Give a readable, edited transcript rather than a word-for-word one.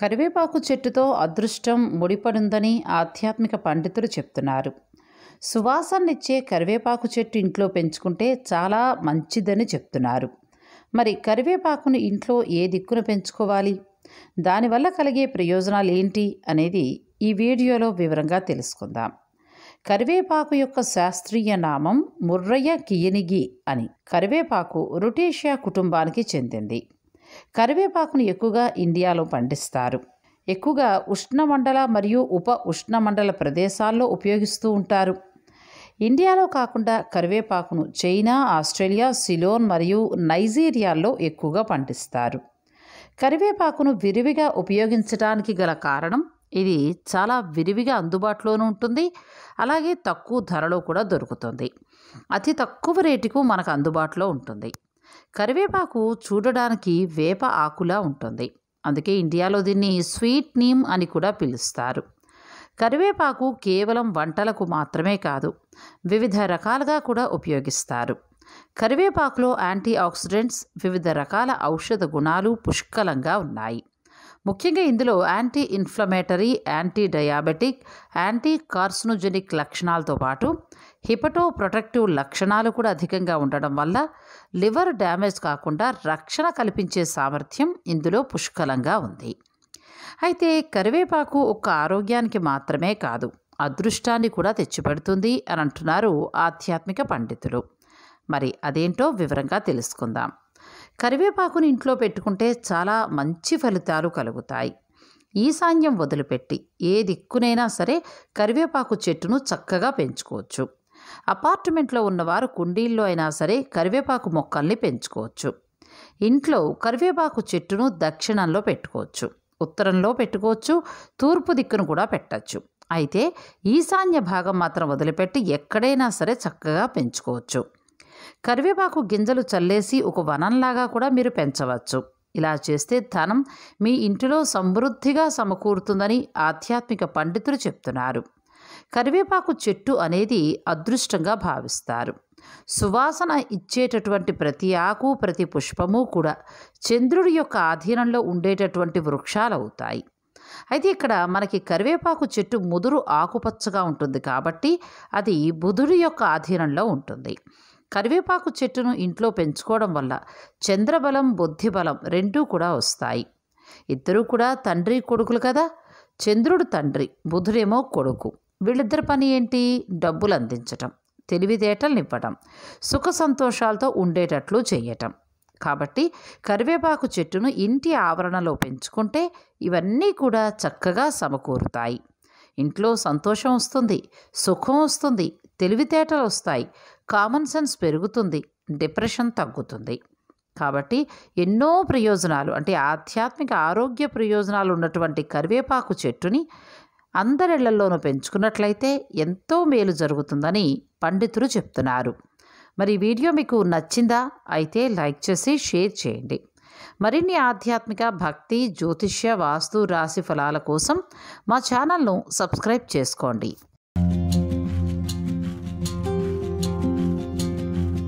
కరివేపాకు చెట్టుతో అదృష్టం ముడిపడుందని ఆధ్యాత్మిక పండితులు చెప్తున్నారు. సువాసననిచ్చే కరివేపాకు చెట్టు ఇంట్లో పెంచుకుంటే చాలా మంచిదని చెప్తున్నారు. మరి కరివేపాకును ఇంట్లో ఏ దిక్కున పెంచుకోవాలి, దానివల్ల కలిగే ప్రయోజనాలు ఏంటి అనేది ఈ వీడియోలో వివరంగా తెలుసుకుందాం. కరివేపాకు యొక్క శాస్త్రీయ నామం ముర్రయ కొఎనిగి అని. కరివేపాకు రుటేషియా కుటుంబానికి చెందింది. కరివేపాకును ఎక్కువగా ఇండియాలో పండిస్తారు. ఎక్కువగా ఉష్ణమండల మరియు ఉప ఉష్ణమండల ప్రదేశాల్లో ఉపయోగిస్తూ ఉంటారు. ఇండియాలో కాకుండా కరివేపాకును చైనా, ఆస్ట్రేలియా, సిలోన్ మరియు నైజీరియాల్లో ఎక్కువగా పండిస్తారు. కరివేపాకును విరివిగా ఉపయోగించడానికి గల కారణం ఇది చాలా విరివిగా అందుబాటులోనూ ఉంటుంది, అలాగే తక్కువ ధరలో కూడా దొరుకుతుంది. అతి తక్కువ రేటుకు మనకు అందుబాటులో ఉంటుంది. కరివేపాకు చూడడానికి వేప ఆకులా ఉంటుంది, అందుకే ఇండియాలో దీన్ని స్వీట్ నీమ్ అని కూడా పిలుస్తారు. కరివేపాకు కేవలం వంటలకు మాత్రమే కాదు, వివిధ రకాలుగా కూడా ఉపయోగిస్తారు. కరివేపాకులో యాంటీ ఆక్సిడెంట్స్, వివిధ రకాల ఔషధ గుణాలు పుష్కలంగా ఉన్నాయి. ముఖ్యంగా ఇందులో anti inflammatory, anti diabetic, anti carcinogenic లక్షణాలతో పాటు హిపటో ప్రొటెక్టివ్ లక్షణాలు కూడా అధికంగా ఉండడం వల్ల లివర్ డ్యామేజ్ కాకుండా రక్షణ కల్పించే సామర్థ్యం ఇందులో పుష్కలంగా ఉంది. అయితే కరివేపాకు ఒక్క ఆరోగ్యానికి మాత్రమే కాదు, అదృష్టాన్ని కూడా తెచ్చిపెడుతుంది అని అంటున్నారు ఆధ్యాత్మిక పండితులు. మరి అదేంటో వివరంగా తెలుసుకుందాం. కరివేపాకుని ఇంట్లో పెట్టుకుంటే చాలా మంచి ఫలితాలు కలుగుతాయి. ఈశాన్యం వదిలిపెట్టి ఏ దిక్కునైనా సరే కరివేపాకు చెట్టును చక్కగా పెంచుకోవచ్చు. అపార్ట్మెంట్లో ఉన్నవారు కుండీల్లో అయినా సరే కరివేపాకు మొక్కల్ని పెంచుకోవచ్చు. ఇంట్లో కరివేపాకు చెట్టును దక్షిణంలో పెట్టుకోవచ్చు, ఉత్తరంలో పెట్టుకోవచ్చు, తూర్పు దిక్కును కూడా పెట్టచ్చు. అయితే ఈశాన్య భాగం మాత్రం వదిలిపెట్టి ఎక్కడైనా సరే చక్కగా పెంచుకోవచ్చు. కరివేపాకు గింజలు చల్లేసి ఒక వనంలాగా కూడా మీరు పెంచవచ్చు. ఇలా చేస్తే ధనం మీ ఇంటిలో సమృద్ధిగా సమకూరుతుందని ఆధ్యాత్మిక పండితులు చెప్తున్నారు. కరివేపాకు చెట్టు అనేది అదృష్టంగా భావిస్తారు. సువాసన ఇచ్చేటటువంటి ప్రతి ఆకు, ప్రతి పుష్పము కూడా చంద్రుడి యొక్క ఆధీనంలో ఉండేటటువంటి వృక్షాలు అవుతాయి. అయితే ఇక్కడ మనకి కరివేపాకు చెట్టు ముదురు ఆకుపచ్చగా ఉంటుంది కాబట్టి అది బుధుడి యొక్క ఆధీనంలో ఉంటుంది. కరివేపాకు చెట్టును ఇంట్లో పెంచుకోవడం వల్ల చంద్రబలం, బుద్ధిబలం రెండూ కూడా వస్తాయి. ఇద్దరూ కూడా తండ్రి కొడుకులు కదా. చంద్రుడు తండ్రి, బుధుడేమో కొడుకు. వీళ్ళిద్దరి పని ఏంటి? డబ్బులు అందించటం, తెలివితేటలనివ్వటం, సుఖ సంతోషాలతో ఉండేటట్లు చేయటం. కాబట్టి కరివేపాకు చెట్టును ఇంటి ఆవరణలో పెంచుకుంటే ఇవన్నీ కూడా చక్కగా సమకూరుతాయి. ఇంట్లో సంతోషం వస్తుంది, సుఖం వస్తుంది, తెలివితేటలు వస్తాయి, కామన్ సెన్స్ పెరుగుతుంది, డిప్రెషన్ తగ్గుతుంది. కాబట్టి ఎన్నో ప్రయోజనాలు, అంటే ఆధ్యాత్మిక ఆరోగ్య ప్రయోజనాలు ఉన్నటువంటి కరివేపాకు చెట్టుని అందరిళ్లలోనూ పెంచుకున్నట్లయితే ఎంతో మేలు జరుగుతుందని పండితులు చెప్తున్నారు. మరి వీడియో మీకు నచ్చిందా? అయితే లైక్ చేసి షేర్ చేయండి. మరిన్ని ఆధ్యాత్మిక, భక్తి, జ్యోతిష్య, వాస్తు, రాశి ఫలాల కోసం మా ఛానల్ను సబ్స్క్రైబ్ చేసుకోండి.